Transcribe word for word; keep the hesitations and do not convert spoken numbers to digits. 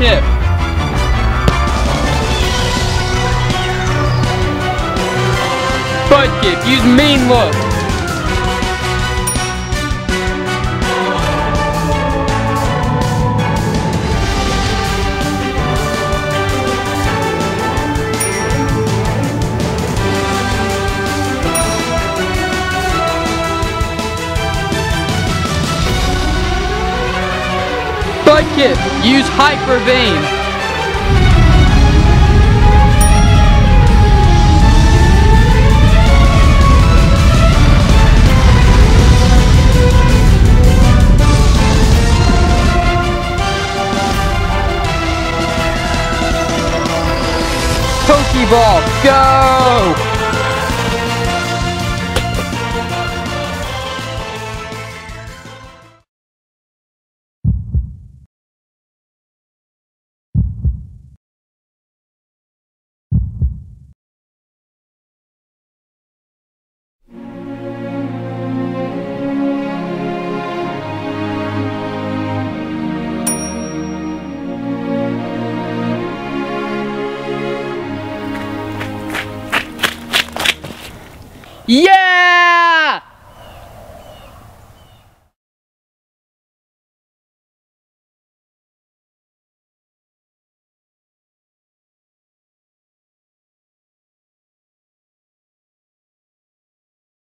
tip. Mudkip, use main look. Mudkip, use hyper vein. Pokeball, go! Yeah!